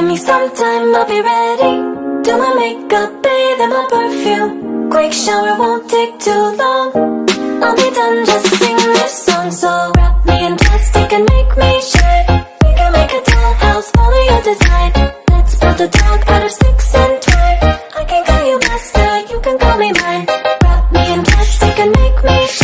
Give me some time, I'll be ready. Do my makeup, bathe in my perfume. Quick shower won't take too long. I'll be done, just sing this song. So wrap me in plastic and make me shine. We can make a dollhouse, follow your design. Let's build a dog out of sticks and twine. I can call you master, you can call me mine. Wrap me in plastic and make me shine.